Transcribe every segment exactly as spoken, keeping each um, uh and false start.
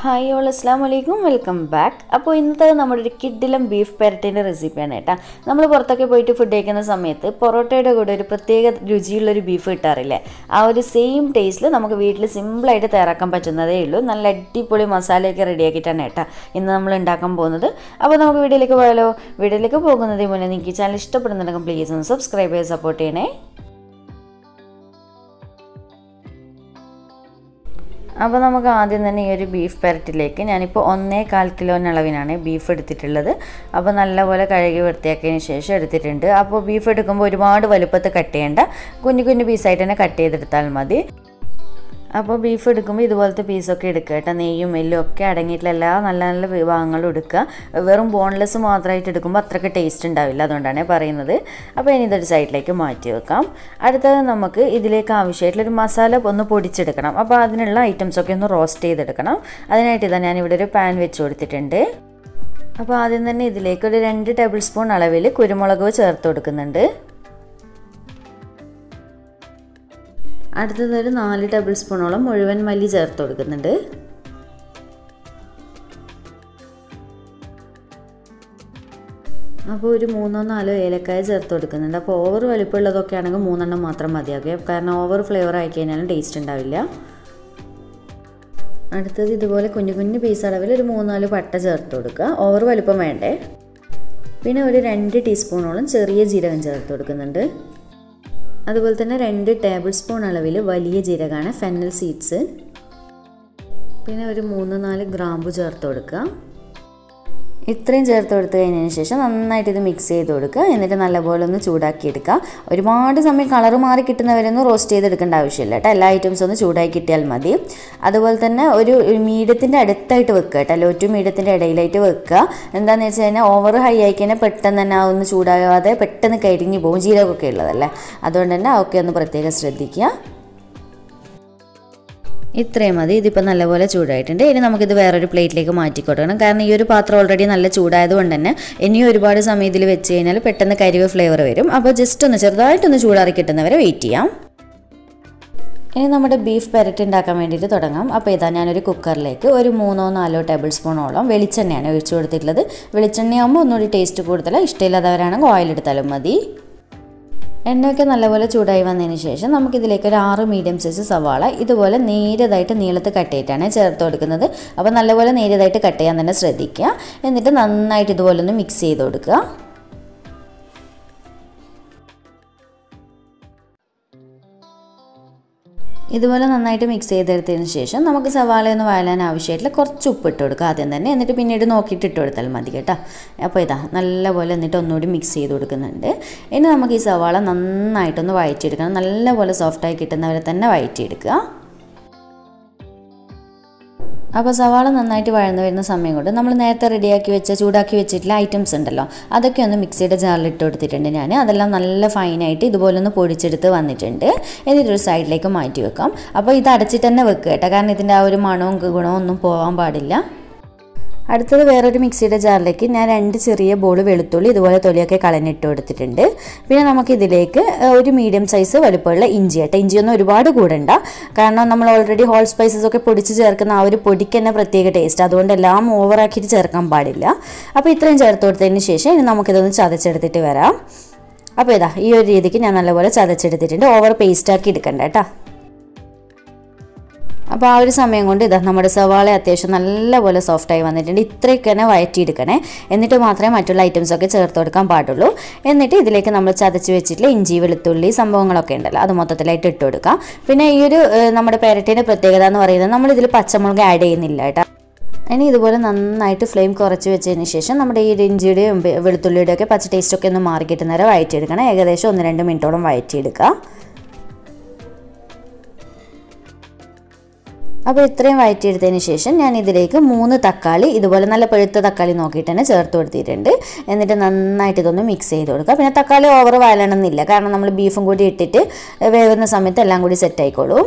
Hi all, Assalamualaikum, welcome back. അപ്പോൾ ഇന്നത്തെ നമ്മുടെ കിഡിലും ബീഫ് പെരട്ടിന്റെ റെസിപ്പിയാണ് കേട്ടോ. നമ്മൾ പുറത്തൊക്കെ പോയിട്ട് ഫുഡ് കഴിക്കുന്ന സമയത്ത് പൊറോട്ടയുടെ കൂടെ ഒരു പ്രത്യേക രുചിയുള്ള ഒരു ബീഫ് കിട്ടാറില്ലേ? ആ ഒരു സെയിം ടേസ്റ്റിൽ നമുക്ക് വീട്ടിൽ സിമ്പിൾ ആയിട്ട് തയ്യാറാക്കാൻ പറ്റുന്നതേ ഉള്ളൂ. നല്ല അടിപൊളി മസാലയൊക്കെ റെഡിയാക്കിയിട്ടാണ് കേട്ടോ ഇന്ന് നമ്മൾ ഉണ്ടാക്കാൻ പോകുന്നത്. അപ്പോൾ നമുക്ക് വീഡിയോയിലേക്ക് പോയാലോ? വീഡിയോയിലേക്ക് പോകുന്നതിന് മുന്നേ നിങ്ങൾക്ക് ഈ ചാനൽ ഇഷ്ടപ്പെടുന്നുണ്ടെങ്കിൽ പ്ലീസ് ഒന്ന് സബ്സ്ക്രൈബ് ചെയ്ത് സപ്പോർട്ട് ചെയ്യണേ. അപ്പോൾ നമുക്ക് ആദ്യം തന്നെ ഈ ഒരു ബീഫ് പെരട്ടിലേക്ക് ഞാനിപ്പോൾ ഒന്നേ കാൽ കിലോന് അളവിനാണ് ബീഫ് എടുത്തിട്ടുള്ളത്. അപ്പോൾ നല്ലപോലെ കഴുകി വൃത്തിയാക്കിയതിന് ശേഷം എടുത്തിട്ടുണ്ട്. അപ്പോൾ ബീഫ് എടുക്കുമ്പോൾ ഒരുപാട് വലുപ്പത്തിൽ കട്ട് ചെയ്യേണ്ട, കുഞ്ഞു കുഞ്ഞു പീസായിട്ട് തന്നെ കട്ട് ചെയ്തെടുത്താൽ മതി. അപ്പോൾ ബീഫ് എടുക്കുമ്പോൾ ഇതുപോലത്തെ പീസൊക്കെ എടുക്കുക കേട്ടോ. നെയ്യും എല്ലും ഒക്കെ അടങ്ങിയിട്ടുള്ള എല്ലാ നല്ല നല്ല വിഭവങ്ങളും എടുക്കുക. വെറും ബോൺലെസ് മാത്രമായിട്ട് എടുക്കുമ്പോൾ അത്രയ്ക്ക് ടേസ്റ്റ് ഉണ്ടാവില്ല, അതുകൊണ്ടാണ് പറയുന്നത്. അപ്പോൾ ഇനി ഇതൊരു സൈഡിലേക്ക് മാറ്റി വെക്കാം. അടുത്തത് നമുക്ക് ഇതിലേക്ക് ആവശ്യമായിട്ടുള്ളൊരു മസാല ഒന്ന് പൊടിച്ചെടുക്കണം. അപ്പോൾ അതിനുള്ള ഐറ്റംസൊക്കെ ഒന്ന് റോസ്റ്റ് ചെയ്തെടുക്കണം. അതിനായിട്ട് ഇതാ ഞാനിവിടെ ഒരു പാൻ വെച്ച് കൊടുത്തിട്ടുണ്ട്. അപ്പോൾ ആദ്യം തന്നെ ഇതിലേക്ക് ഒരു രണ്ട് ടേബിൾ സ്പൂൺ അളവിൽ കുരുമുളക് ചേർത്ത് കൊടുക്കുന്നുണ്ട്. അടുത്തതൊരു നാല് ടേബിൾ സ്പൂണോളം മുഴുവൻ മല്ലി ചേർത്ത് കൊടുക്കുന്നുണ്ട്. അപ്പോൾ ഒരു മൂന്നോ നാലോ ഏലക്കായ ചേർത്ത് കൊടുക്കുന്നുണ്ട്. അപ്പോൾ ഓവർ വലിപ്പമുള്ളതൊക്കെ ആണെങ്കിൽ മൂന്നെണ്ണം മാത്രം മതിയാക്കുക, കാരണം ഓവർ ഫ്ലേവർ ആയി കഴിഞ്ഞാലും ടേസ്റ്റ് ഉണ്ടാവില്ല. അടുത്തത് ഇതുപോലെ കുഞ്ഞു കുഞ്ഞു പീസ് അളവിൽ ഒരു മൂന്നാല് പട്ട ചേർത്ത് കൊടുക്കുക, ഓവർ വലിപ്പം വേണ്ടേ. പിന്നെ ഒരു രണ്ട് ടീസ്പൂണോളം ചെറിയ ജീരകം ചേർത്ത് കൊടുക്കുന്നുണ്ട്. അതുപോലെ തന്നെ രണ്ട് ടേബിൾ സ്പൂൺ അളവിൽ വലിയ ജീരകമാണ്, ഫെന്നൽ സീഡ്സ്. പിന്നെ ഒരു മൂന്ന് നാല് ഗ്രാമ്പു ചേർത്ത് കൊടുക്കുക. ഇത്രയും ചേർത്ത് കൊടുത്തു കഴിഞ്ഞതിന് ശേഷം നന്നായിട്ട് ഇത് മിക്സ് ചെയ്ത് കൊടുക്കുക. എന്നിട്ട് നല്ലപോലെ ഒന്ന് ചൂടാക്കിയെടുക്കുക. ഒരുപാട് സമയം കളർ മാറി കിട്ടുന്നവരൊന്നും റോസ്റ്റ് ചെയ്തെടുക്കേണ്ട ആവശ്യമില്ല കേട്ടോ. എല്ലാ ഐറ്റംസും ഒന്ന് ചൂടാക്കി കിട്ടിയാൽ മതി. അതുപോലെ തന്നെ ഒരു മീഡിയത്തിൻ്റെ അടുത്തായിട്ട് വെക്കുക കേട്ടോ, ലോ ടു മീഡിയത്തിൻ്റെ ഇടയിലായിട്ട് വെക്കുക. എന്താണെന്ന് വെച്ച് കഴിഞ്ഞാൽ ഓവർ ഹൈ ആയി കഴിഞ്ഞാൽ പെട്ടെന്ന് തന്നെ ഒന്ന് ചൂടാകാതെ പെട്ടെന്ന് കരിഞ്ഞു പോകും, ജീരകമൊക്കെ ഉള്ളതല്ലേ. അതുകൊണ്ട് തന്നെ ഒക്കെ ഒന്ന് പ്രത്യേകം ശ്രദ്ധിക്കുക. ഇത്രയും മതി. ഇതിപ്പോൾ നല്ലപോലെ ചൂടായിട്ടുണ്ട്. ഇനി നമുക്കിത് വേറൊരു പ്ലേറ്റിലേക്ക് മാറ്റി കൊടുക്കണം, കാരണം ഈ ഒരു പാത്രം ഓൾറെഡി നല്ല ചൂടായതുകൊണ്ട് തന്നെ ഇനിയും ഒരുപാട് സമയം ഇതിൽ വെച്ച് കഴിഞ്ഞാൽ പെട്ടെന്ന് കരിവ് ഫ്ലേവർ വരും. അപ്പോൾ ജസ്റ്റ് ഒന്ന് ചെറുതായിട്ടൊന്ന് ചൂടാറി കിട്ടുന്നവരെ വെയിറ്റ് ചെയ്യാം. ഇനി നമ്മുടെ ബീഫ് പെരട്ടി ഉണ്ടാക്കാൻ വേണ്ടിയിട്ട് തുടങ്ങാം. അപ്പോൾ ഇതാ ഞാനൊരു കുക്കറിലേക്ക് ഒരു മൂന്നോ നാലോ ടേബിൾ സ്പൂണോളം വെളിച്ചെണ്ണയാണ് ഒഴിച്ചു കൊടുത്തിട്ടുള്ളത്. വെളിച്ചെണ്ണയാകുമ്പോൾ ഒന്നുകൂടി ടേസ്റ്റ് കൂടുതൽ, ഇഷ്ടമില്ലാത്തവരാണെങ്കിൽ ഓയിൽ എടുത്താലും മതി. എണ്ണയൊക്കെ നല്ലപോലെ ചൂടായി വന്നതിന് ശേഷം നമുക്കിതിലേക്ക് ഒരു ആറ് മീഡിയം സൈസ് സവാള ഇതുപോലെ നേരിയതായിട്ട് നീളത്ത് കട്ട് ചെയ്തിട്ടാണ് ചേർത്ത് കൊടുക്കുന്നത്. അപ്പോൾ നല്ലപോലെ നേരിയതായിട്ട് കട്ട് ചെയ്യാൻ തന്നെ ശ്രദ്ധിക്കുക. എന്നിട്ട് നന്നായിട്ട് ഇതുപോലെ ഒന്ന് മിക്സ് ചെയ്ത് കൊടുക്കുക. ഇതുപോലെ നന്നായിട്ട് മിക്സ് ചെയ്തെടുത്തതിന് ശേഷം നമുക്ക് സവാളയൊന്ന് വഴലാൻ ആവശ്യമായിട്ടുള്ള കുറച്ച് ഉപ്പിട്ട് കൊടുക്കുക ആദ്യം തന്നെ. എന്നിട്ട് പിന്നീട് നോക്കിയിട്ട് ഇട്ട് കൊടുത്താൽ മതി കേട്ടോ. അപ്പോൾ ഇതാ നല്ലപോലെ എന്നിട്ട് ഒന്നുകൂടി മിക്സ് ചെയ്ത് കൊടുക്കുന്നുണ്ട്. ഇനി നമുക്ക് ഈ സവാള നന്നായിട്ടൊന്ന് വഴറ്റിയെടുക്കണം. നല്ലപോലെ സോഫ്റ്റായി കിട്ടുന്നവരെ തന്നെ വഴറ്റിയെടുക്കുക. അപ്പോൾ സവാള നന്നായിട്ട് വഴന്നു വരുന്ന സമയം കൊണ്ട് നമ്മൾ നേരത്തെ റെഡിയാക്കി വെച്ച ചൂടാക്കി വെച്ചിട്ടുള്ള ഐറ്റംസ് ഉണ്ടല്ലോ, അതൊക്കെ ഒന്ന് മിക്സിയുടെ ജാറിൽ ഇട്ട് കൊടുത്തിട്ടുണ്ട് ഞാൻ. അതെല്ലാം നല്ല ഫൈനായിട്ട് ഇതുപോലെ ഒന്ന് പൊടിച്ചെടുത്ത് വന്നിട്ടുണ്ട്. എന്നിട്ടൊരു സൈഡിലേക്ക് മാറ്റി വെക്കാം. അപ്പോൾ ഇത് അടച്ചിട്ട് തന്നെ വെക്കുക കേട്ടോ, കാരണം ഇതിൻ്റെ ആ ഒരു മണവും ഗുണവും ഒന്നും പോകാൻ പാടില്ല. അടുത്തത് വേറൊരു മിക്സിയുടെ ജാറിലേക്ക് ഞാൻ രണ്ട് ചെറിയ ബോൾ വെളുത്തുള്ളി ഇതുപോലെ തൊലിയൊക്കെ കളഞ്ഞിട്ട് കൊടുത്തിട്ടുണ്ട്. പിന്നെ നമുക്കിതിലേക്ക് ഒരു മീഡിയം സൈസ് വലുപ്പമുള്ള ഇഞ്ചി കേട്ടോ. ഇഞ്ചിയൊന്നും ഒരുപാട് കൂടണ്ട, കാരണം നമ്മൾ ഓൾറെഡി ഹോൾ സ്പൈസസ് ഒക്കെ പൊടിച്ച് ചേർക്കുന്ന ആ ഒരു പൊടിക്ക് തന്നെ പ്രത്യേക ടേസ്റ്റ്, അതുകൊണ്ട് എല്ലാം ഓവറാക്കിയിട്ട് ചേർക്കാൻ പാടില്ല. അപ്പോൾ ഇത്രയും ചേർത്ത് കൊടുത്തതിന് ശേഷം ഇനി നമുക്കിതൊന്ന് ചതച്ചെടുത്തിട്ട് വരാം. അപ്പോൾ ഇതാ ഈ ഒരു രീതിക്ക് ഞാൻ നല്ലപോലെ ചതച്ചെടുത്തിട്ടുണ്ട്. ഓവർ പേസ്റ്റാക്കി എടുക്കണ്ട കേട്ടോ. അപ്പോൾ ആ ഒരു സമയം കൊണ്ട് ഇതാ നമ്മുടെ സവാള അത്യാവശ്യം നല്ലപോലെ സോഫ്റ്റായി വന്നിട്ടുണ്ട്. ഇത്രയൊക്കെ തന്നെ വഴറ്റിയെടുക്കണേ, എന്നിട്ട് മാത്രമേ മറ്റുള്ള ഐറ്റംസൊക്കെ ചേർത്ത് കൊടുക്കാൻ പാടുള്ളൂ. എന്നിട്ട് ഇതിലേക്ക് നമ്മൾ ചതച്ച് വെച്ചിട്ടുള്ള ഇഞ്ചി വെളുത്തുള്ളി സംഭവങ്ങളൊക്കെ ഉണ്ടല്ലോ, അത് മൊത്തത്തിലായിട്ട് ഇട്ട് കൊടുക്കാം. പിന്നെ ഈ ഒരു നമ്മുടെ പെരട്ടീൻ്റെ പ്രത്യേകത എന്ന് പറയുന്നത് നമ്മളിതിൽ പച്ചമുളക് ആഡ് ചെയ്യുന്നില്ല കേട്ടോ. ഇനി ഇതുപോലെ നന്നായിട്ട് ഫ്ലെയിം കുറച്ച് വെച്ചതിന് ശേഷം നമ്മുടെ ഈ ഇഞ്ചിയുടെയും വെളുത്തുള്ളിയുടെയൊക്കെ പച്ച ടേസ്റ്റൊക്കെ ഒന്ന് മാറി കിട്ടുന്നവരെ വഴറ്റിയെടുക്കണം. ഏകദേശം ഒന്ന് രണ്ട് മിനിറ്റോളം വഴറ്റിയെടുക്കുക. അപ്പോൾ ഇത്രയും വഴറ്റിയെടുത്തതിന് ശേഷം ഞാൻ ഇതിലേക്ക് മൂന്ന് തക്കാളി ഇതുപോലെ നല്ല പഴുത്ത തക്കാളി നോക്കിയിട്ട് തന്നെ ചേർത്ത് കൊടുത്തിട്ടുണ്ട്. എന്നിട്ട് നന്നായിട്ട് ഇതൊന്ന് മിക്സ് ചെയ്ത് കൊടുക്കുക. പിന്നെ തക്കാളി ഓവർ വഴലണമെന്നില്ല, കാരണം നമ്മൾ ബീഫും കൂടി ഇട്ടിട്ട് വേവുന്ന സമയത്ത് എല്ലാം കൂടി സെറ്റ് ആയിക്കോളും.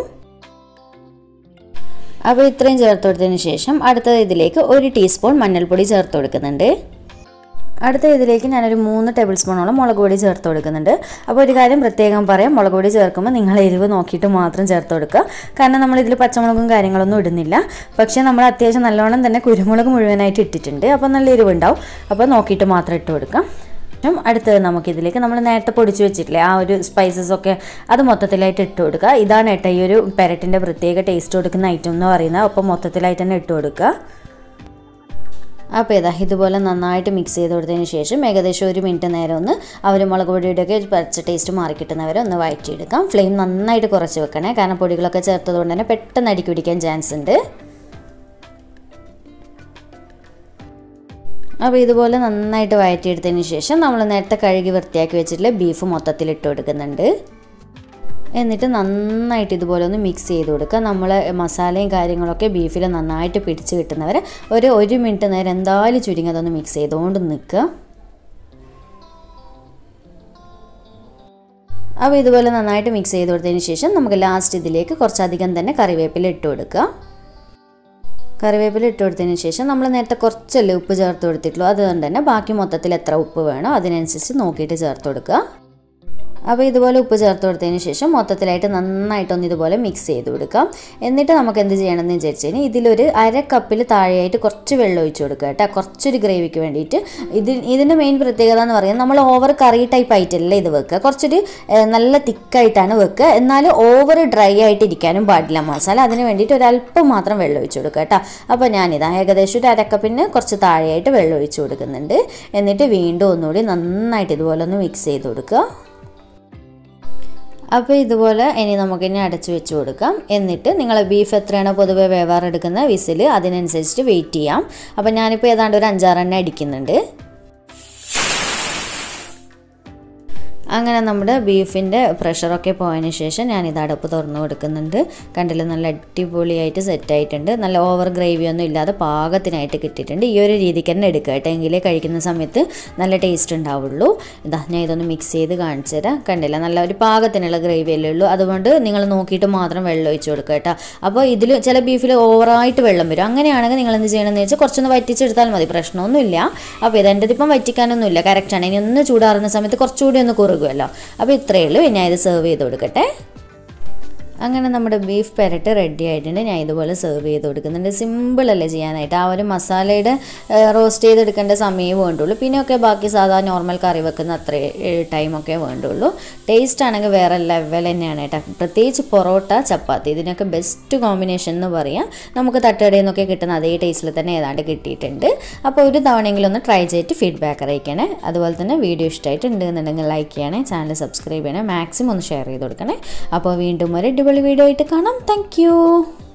അപ്പോൾ ഇത്രയും ചേർത്ത് കൊടുത്തതിന് ശേഷം അടുത്തത് ഇതിലേക്ക് ഒരു ടീസ്പൂൺ മഞ്ഞൾപ്പൊടി ചേർത്ത് കൊടുക്കുന്നുണ്ട്. അടുത്ത ഇതിലേക്ക് ഞാൻ ഒരു മൂന്ന് ടേബിൾ സ്പൂണോളം മുളക് പൊടി ചേർത്ത് കൊടുക്കുന്നുണ്ട്. അപ്പോൾ ഒരു കാര്യം പ്രത്യേകം പറയാം, മുളക് പൊടി ചേർക്കുമ്പോൾ നിങ്ങൾ എരിവ് നോക്കിയിട്ട് മാത്രം ചേർത്ത് കൊടുക്കുക. കാരണം നമ്മൾ ഇതിൽ പച്ചമുളകും കാര്യങ്ങളൊന്നും ഇടുന്നില്ല. പക്ഷേ നമ്മൾ അത്യാവശ്യം നല്ലോണം തന്നെ കുരുമുളക് മുഴുവനായിട്ട് ഇട്ടിട്ടുണ്ട്. അപ്പോൾ നല്ല എരിവുണ്ടാവും. അപ്പോൾ നോക്കിയിട്ട് മാത്രം ഇട്ട് കൊടുക്കാം. അടുത്തത് നമുക്കിതിലേക്ക് നമ്മൾ നേരത്തെ പൊടിച്ച് വെച്ചിട്ടില്ലേ ആ ഒരു സ്പൈസസ് ഒക്കെ അത് മൊത്തത്തിലായിട്ട് ഇട്ട് കൊടുക്കുക. ഇതാണ് ഏട്ടാ ഈ ഒരു പെരട്ടിൻ്റെ പ്രത്യേക ടേസ്റ്റ് കൊടുക്കുന്ന ഐറ്റം എന്ന് പറയുന്നത്. അപ്പോൾ മൊത്തത്തിലായിട്ട് തന്നെ ഇട്ട് കൊടുക്കുക. അപ്പോൾ ഇതാ ഇതുപോലെ നന്നായിട്ട് മിക്സ് ചെയ്ത് കൊടുത്തതിന് ശേഷം ഏകദേശം ഒരു മിനിറ്റ് നേരം ഒന്ന് അവർ മുളക് പൊടിയുടെയൊക്കെ പച്ച ടേസ്റ്റ് മാറിക്കിട്ടുന്നവരെ ഒന്ന് വഴറ്റിയെടുക്കാം. ഫ്ലെയിം നന്നായിട്ട് കുറച്ച് വെക്കണേ, കാരണം പൊടികളൊക്കെ ചേർത്തതുകൊണ്ട് തന്നെ പെട്ടെന്ന് അടിക്ക് പിടിക്കാൻ ചാൻസ് ഉണ്ട്. അപ്പോൾ ഇതുപോലെ നന്നായിട്ട് വഴറ്റിയെടുത്തതിന് ശേഷം നമ്മൾ നേരത്തെ കഴുകി വൃത്തിയാക്കി വെച്ചിട്ടുള്ള ബീഫ് മൊത്തത്തിലിട്ട് കൊടുക്കുന്നുണ്ട്. എന്നിട്ട് നന്നായിട്ട് ഇതുപോലെ ഒന്ന് മിക്സ് ചെയ്ത് കൊടുക്കുക. നമ്മൾ മസാലയും കാര്യങ്ങളൊക്കെ ബീഫിൽ നന്നായിട്ട് പിടിച്ച് കിട്ടുന്നവരെ ഒരു ഒരു മിനിറ്റ് നേരം എന്തായാലും ചുരുങ്ങി അതൊന്ന് മിക്സ് ചെയ്തുകൊണ്ട് നിൽക്കുക. അപ്പോൾ ഇതുപോലെ നന്നായിട്ട് മിക്സ് ചെയ്ത് കൊടുത്തതിന് ശേഷം നമുക്ക് ലാസ്റ്റ് ഇതിലേക്ക് കുറച്ചധികം തന്നെ കറിവേപ്പില ഇട്ട് കൊടുക്കുക. കറിവേപ്പില ഇട്ട് കൊടുത്തതിന് ശേഷം നമ്മൾ നേരത്തെ കുറച്ചല്ലേ ഉപ്പ് ചേർത്ത് കൊടുത്തിട്ടുള്ളൂ, അതുകൊണ്ട് തന്നെ ബാക്കി മൊത്തത്തിൽ എത്ര ഉപ്പ് വേണോ അതിനനുസരിച്ച് നോക്കിയിട്ട് ചേർത്ത് കൊടുക്കുക. അപ്പോൾ ഇതുപോലെ ഉപ്പ് ചേർത്ത് കൊടുത്തതിന് ശേഷം മൊത്തത്തിലായിട്ട് നന്നായിട്ടൊന്ന് ഇതുപോലെ മിക്സ് ചെയ്ത് കൊടുക്കാം. എന്നിട്ട് നമുക്ക് എന്ത് ചെയ്യണമെന്ന് വിചാരിച്ചു കഴിഞ്ഞാൽ ഇതിലൊരു അര കപ്പിൽ താഴെയായിട്ട് കുറച്ച് വെള്ളം ഒഴിച്ച് കൊടുക്കുക കേട്ടോ, കുറച്ചൊരു ഗ്രേവിക്ക് വേണ്ടിയിട്ട്. ഇത് ഇതിൻ്റെ മെയിൻ പ്രത്യേകത എന്ന് പറയുന്നത് നമ്മൾ ഓവർ കറി ടൈപ്പ് ആയിട്ടല്ല ഇത് വെക്കുക, കുറച്ചൊരു നല്ല തിക്കായിട്ടാണ് വെക്കുക. എന്നാൽ ഓവർ ഡ്രൈ ആയിട്ടിരിക്കാനും പാടില്ല മസാല, അതിന് വേണ്ടിയിട്ട് ഒരല്പം മാത്രം വെള്ളം ഒഴിച്ച് കൊടുക്കുക കേട്ടോ. അപ്പോൾ ഞാനിതാ ഏകദേശം ഒരു അരക്കപ്പിന് കുറച്ച് താഴെയായിട്ട് വെള്ളം ഒഴിച്ച് കൊടുക്കുന്നുണ്ട്. എന്നിട്ട് വീണ്ടും ഒന്നുകൂടി നന്നായിട്ട് ഇതുപോലെ ഒന്ന് മിക്സ് ചെയ്ത് കൊടുക്കുക. അപ്പോൾ ഇതുപോലെ ഇനി നമുക്കിനി അടച്ചു വെച്ച് കൊടുക്കാം. എന്നിട്ട് നിങ്ങൾ ബീഫ് എത്രയാണോ പൊതുവെ വേവാറെടുക്കുന്ന വിസിൽ അതിനനുസരിച്ച് വെയിറ്റ് ചെയ്യാം. അപ്പോൾ ഞാനിപ്പോൾ ഏതാണ്ട് ഒരു അഞ്ചാറെണ്ണം അടിക്കുന്നുണ്ട്. അങ്ങനെ നമ്മുടെ ബീഫിൻ്റെ പ്രഷറൊക്കെ പോയതിന് ശേഷം ഞാനിത് അടപ്പ് തുറന്നു കൊടുക്കുന്നുണ്ട്. കണ്ടില്ല, നല്ല അടിപൊളിയായിട്ട് സെറ്റായിട്ടുണ്ട്. നല്ല ഓവർ ഗ്രേവിയൊന്നും ഇല്ലാതെ പാകത്തിനായിട്ട് കിട്ടിയിട്ടുണ്ട്. ഈ ഒരു രീതിക്ക് തന്നെ എടുക്കുക കേട്ടോ, എങ്കിലേ കഴിക്കുന്ന സമയത്ത് നല്ല ടേസ്റ്റ് ഉണ്ടാവുള്ളൂ. ഇതാ ഞാൻ ഇതൊന്ന് മിക്സ് ചെയ്ത് കാണിച്ചു തരാം. കണ്ടില്ല, നല്ല ഒരു പാകത്തിനുള്ള ഗ്രേവിയല്ലേ ഉള്ളൂ. അതുകൊണ്ട് നിങ്ങൾ നോക്കിയിട്ട് മാത്രം വെള്ളം ഒഴിച്ച് കൊടുക്കുക കേട്ടോ. അപ്പോൾ ഇതിൽ ചില ബീഫിൽ ഓവറായിട്ട് വെള്ളം വരും. അങ്ങനെയാണെങ്കിൽ നിങ്ങൾ എന്ത് ചെയ്യണമെന്ന് വെച്ചാൽ കുറച്ചൊന്ന് വറ്റിച്ചെടുത്താൽ മതി, പ്രശ്നമൊന്നുമില്ല. അപ്പോൾ ഇതെൻ്റെ ഇതിപ്പം വറ്റിക്കാനൊന്നുമില്ല, കറക്റ്റാണ്. ഇനി ഒന്ന് ചൂടാറുന്ന സമയത്ത് കുറച്ചുകൂടി ഒന്ന് കുറവ്. അപ്പോൾ ഇത്രയേ ഉള്ളൂ. ഞാൻ ഇത് സെർവ് ചെയ്ത് കൊടുക്കട്ടെ. അങ്ങനെ നമ്മുടെ ബീഫ് പെരട്ട് റെഡി ആയിട്ടുണ്ട്. ഞാൻ ഇതുപോലെ സെർവ് ചെയ്ത് കൊടുക്കുന്നുണ്ട്. സിമ്പിളല്ലേ ചെയ്യാനായിട്ട്. ആ ഒരു മസാലയുടെ റോസ്റ്റ് ചെയ്തെടുക്കേണ്ട സമയം വേണ്ടുള്ളൂ. പിന്നെയൊക്കെ ബാക്കി സാധാരണ നോർമൽ കറി വെക്കുന്ന അത്ര ടൈമൊക്കെ വേണ്ടുള്ളൂ. ടേസ്റ്റ് ആണെങ്കിൽ വേറെ ലെവൽ തന്നെയാണ് കേട്ടോ. പ്രത്യേകിച്ച് പൊറോട്ട, ചപ്പാത്തി ഇതിനൊക്കെ ബെസ്റ്റ് കോമ്പിനേഷൻ എന്ന് പറയാം. നമുക്ക് തട്ടുകടയിൽ നിന്നൊക്കെ കിട്ടുന്ന അതേ ടേസ്റ്റിൽ തന്നെ ഏതാണ്ട് കിട്ടിയിട്ടുണ്ട്. അപ്പോൾ ഒരു തവണയെങ്കിലും ഒന്ന് ട്രൈ ചെയ്തിട്ട് ഫീഡ്ബാക്ക് അറിയിക്കണേ. അതുപോലെ തന്നെ വീഡിയോ ഇഷ്ടമായിട്ടുണ്ടെന്നുണ്ടെങ്കിൽ ലൈക്ക് ചെയ്യണേ, ചാനൽ സബ്സ്ക്രൈബ് ചെയ്യണേ, മാക്സിമം ഒന്ന് ഷെയർ ചെയ്ത് കൊടുക്കണേ. അപ്പോൾ വീണ്ടും ഒരു വീഡിയോ ആയിട്ട് കാണാം. Thank U.